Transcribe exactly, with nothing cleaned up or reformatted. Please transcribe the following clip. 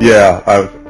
Yeah, I've